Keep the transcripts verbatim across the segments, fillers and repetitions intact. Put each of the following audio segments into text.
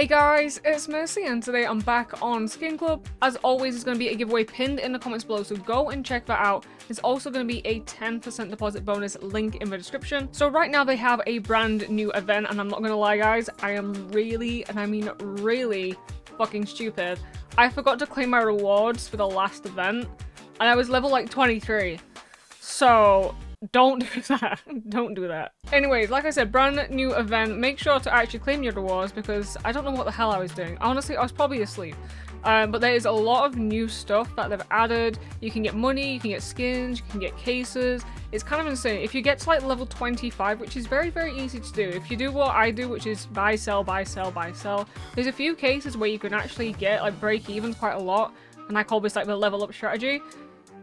Hey guys, it's Mercy and today I'm back on Skin Club. As always, there's going to be a giveaway pinned in the comments below, so go and check that out. There's also going to be a ten percent deposit bonus link in the description. So right now they have a brand new event and I'm not going to lie guys, I am really, and I mean really, fucking stupid. I forgot to claim my rewards for the last event and I was level like twenty-three. So... don't do that. Don't do that. Anyways, like I said, brand new event. Make sure to actually claim your rewards because I don't know what the hell I was doing. Honestly, I was probably asleep. Um, but there is a lot of new stuff that they've added. You can get money, you can get skins, you can get cases. It's kind of insane. If you get to like level twenty-five, which is very, very easy to do. If you do what I do, which is buy, sell, buy, sell, buy, sell. There's a few cases where you can actually get like break evens quite a lot. And I call this like the level up strategy.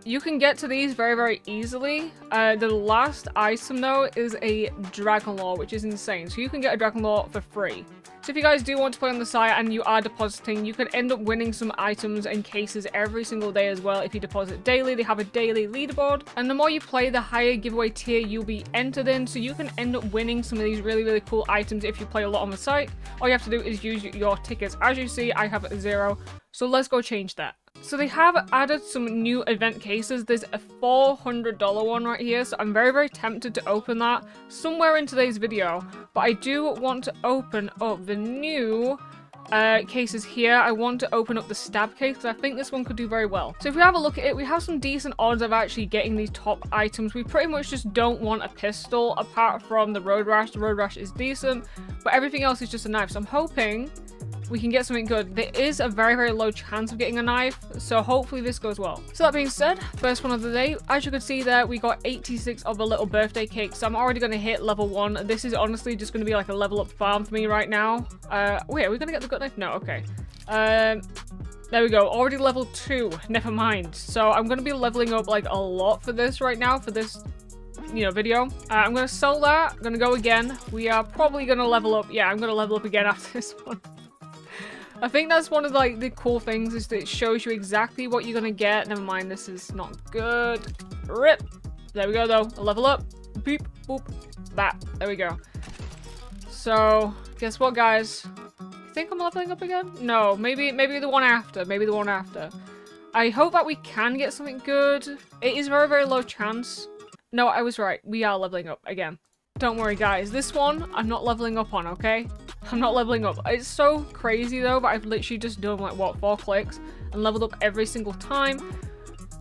You can get to these very, very easily. Uh, the last item though is a Dragon Lore, which is insane. So you can get a Dragon Lore for free. So if you guys do want to play on the site and you are depositing, you could end up winning some items and cases every single day as well. If you deposit daily, they have a daily leaderboard. And the more you play, the higher giveaway tier you'll be entered in. So you can end up winning some of these really, really cool items if you play a lot on the site. All you have to do is use your tickets. As you see, I have a zero. So let's go change that. So they have added some new event cases. There's a four hundred dollar one right here, so I'm very, very tempted to open that somewhere in today's video. But I do want to open up the new uh, cases here. I want to open up the stab case, because I think this one could do very well. So if we have a look at it, we have some decent odds of actually getting these top items. We pretty much just don't want a pistol, apart from the road rash. The road rash is decent, but everything else is just a knife. So I'm hoping we can get something good. There is a very, very low chance of getting a knife, so hopefully this goes well. So that being said, first one of the day, as you can see there, we got eighty-six of a little birthday cake, so I'm already going to hit level one. This is honestly just going to be like a level up farm for me right now. Uh, wait, are we going to get the good knife? No, okay. Um, there we go, already level two, never mind. So I'm going to be leveling up like a lot for this right now, for this, you know, video. Uh, I'm going to sell that, I'm going to go again. We are probably going to level up. Yeah, I'm going to level up again after this one. I think that's one of the, like the cool things is that it shows you exactly what you're gonna get. Never mind, this is not good. Rip. There we go though. A level up. Boop, boop, that. There we go. So guess what, guys? I think I'm leveling up again. No, maybe maybe the one after. Maybe the one after. I hope that we can get something good. It is very very low chance. No, I was right. We are leveling up again. Don't worry, guys. This one I'm not leveling up on. Okay. I'm not leveling up. It's so crazy though, but I've literally just done like what, four clicks and leveled up every single time.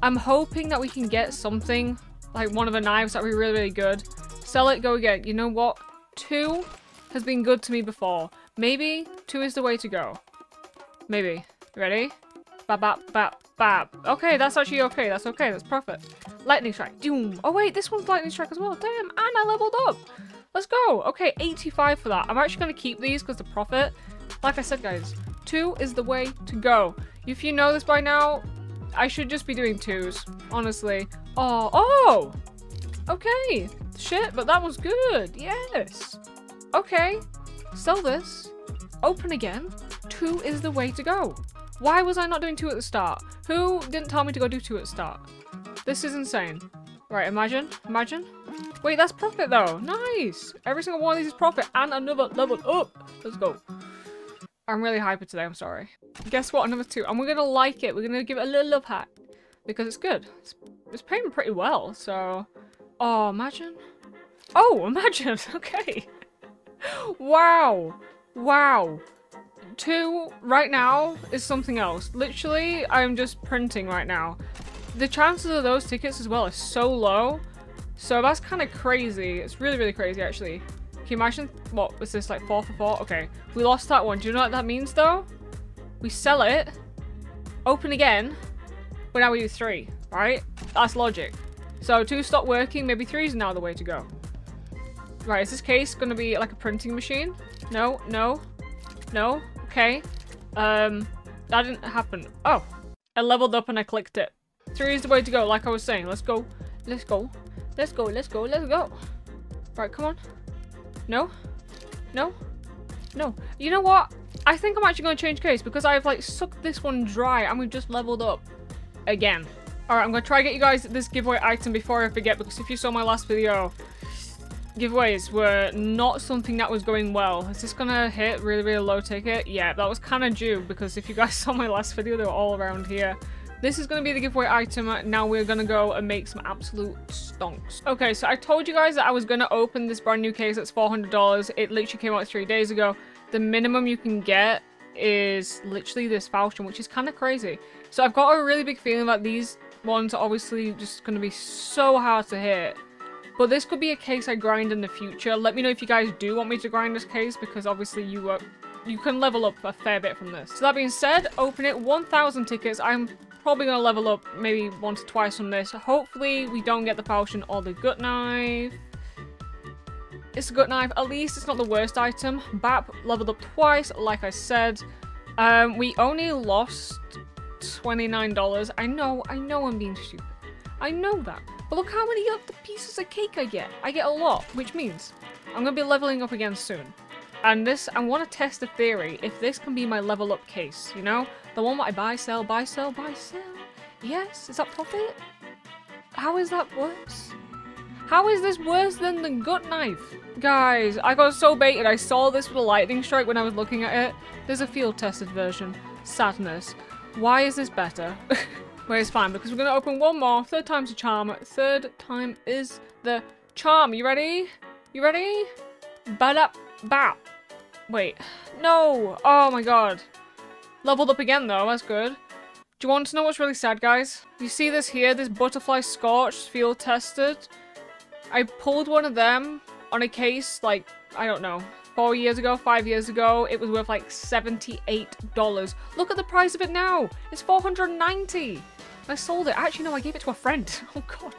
I'm hoping that we can get something like one of the knives. That would be really, really good. Sell it, go again. You know what? Two has been good to me before. Maybe two is the way to go. Maybe. Ready? Bap, bap, bap, bap. Okay, that's actually okay. That's okay. That's perfect. Lightning strike. Doom. Oh wait, this one's lightning strike as well. Damn, and I leveled up. Let's go. Okay, eighty-five for that. I'm actually going to keep these because the profit. Like I said, guys, two is the way to go. If you know this by now, I should just be doing twos, honestly. Oh, oh, okay. Shit, but that was good. Yes. Okay, sell this. Open again. Two is the way to go. Why was I not doing two at the start? Who didn't tell me to go do two at the start? This is insane. Right, imagine, imagine. Wait, that's profit though. Nice. Every single one of these is profit and another level up. Let's go. I'm really hyper today. I'm sorry. Guess what? Another two. And we're going to like it. We're going to give it a little love hat because it's good. It's, it's paying pretty well. So, oh, imagine. Oh, imagine. Okay. Wow. Wow. Two right now is something else. Literally, I'm just printing right now. The chances of those tickets as well are so low. So that's kind of crazy. It's really, really crazy, actually. Can you imagine? What was this, like four for four? Okay, we lost that one. Do you know what that means, though? We sell it, open again, but now we do three, right? That's logic. So two stopped working. Maybe three is now the way to go. Right, is this case going to be like a printing machine? No, no, no. Okay. Um, that didn't happen. Oh, I leveled up and I clicked it. Three is the way to go, like I was saying. Let's go. Let's go. Let's go, let's go, let's go. Right, come on. No, no, no. You know what? I think I'm actually going to change case because I've like sucked this one dry and we've just leveled up again. All right, I'm going to try to get you guys this giveaway item before I forget because if you saw my last video, giveaways were not something that was going well. Is this gonna hit really, really low ticket? Yeah, that was kind of due, because if you guys saw my last video, they were all around here. This is gonna be the giveaway item. Now we're gonna go and make some absolute stonks. Okay, so I told you guys that I was gonna open this brand new case that's four hundred dollars. It literally came out three days ago. The minimum you can get is literally this voucher, which is kind of crazy. So I've got a really big feeling that these ones are obviously just gonna be so hard to hit. But this could be a case I grind in the future. Let me know if you guys do want me to grind this case, because obviously you uh, you can level up a fair bit from this. So that being said, open it, one thousand tickets. I'm probably going to level up maybe once or twice from this. Hopefully we don't get the falchion or the gut knife. It's a gut knife. At least it's not the worst item. B A P leveled up twice, like I said. Um, we only lost twenty-nine dollars. I know, I know I'm being stupid. I know that. But look how many other pieces of cake I get. I get a lot, which means I'm going to be leveling up again soon. And this, I want to test the theory, if this can be my level up case, you know? The one that I buy, sell, buy, sell, buy, sell. Yes, is that profit? How is that worse? How is this worse than the gut knife? Guys, I got so baited. I saw this with a lightning strike when I was looking at it. There's a field tested version. Sadness. Why is this better? Well, it's fine, because we're going to open one more. Third time's a charm. Third time is the charm. You ready? You ready? Ba-da-bap. Bap. Wait. No. Oh, my God. Leveled up again, though. That's good. Do you want to know what's really sad, guys? You see this here? This butterfly scorched, field tested. I pulled one of them on a case, like, I don't know, four years ago, five years ago. It was worth, like, seventy-eight dollars. Look at the price of it now. It's four hundred ninety dollars. I sold it. Actually, no, I gave it to a friend. Oh, God.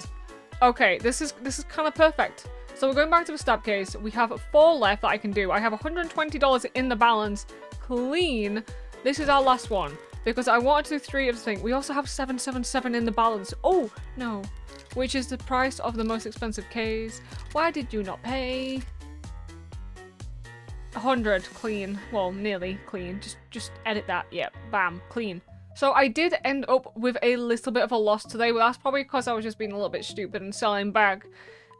Okay, this is this is kind of perfect. So we're going back to the stab case. We have four left that I can do. I have one hundred twenty dollars in the balance. Clean. This is our last one, because I wanted to do three of the thing. We also have seven seven seven in the balance. Oh, no. Which is the price of the most expensive case. Why did you not pay? one hundred. Clean. Well, nearly clean. Just, just edit that. Yeah. Bam. Clean. So I did end up with a little bit of a loss today. Well, that's probably because I was just being a little bit stupid and selling back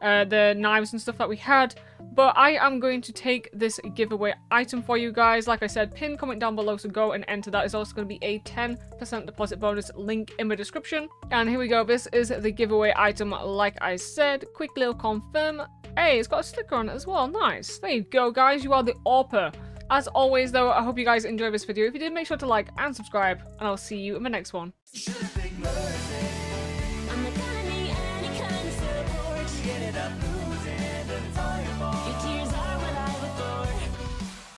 uh, the knives and stuff that we had. But I am going to take this giveaway item for you guys. Like I said, pin, comment down below, so go and enter. That is also going to be a ten percent deposit bonus, link in the description. And here we go. This is the giveaway item, like I said. Quick little confirm. Hey, it's got a sticker on it as well. Nice. There you go, guys. You are the A W P A. As always, though, I hope you guys enjoyed this video. If you did, make sure to like and subscribe, and I'll see you in the next one.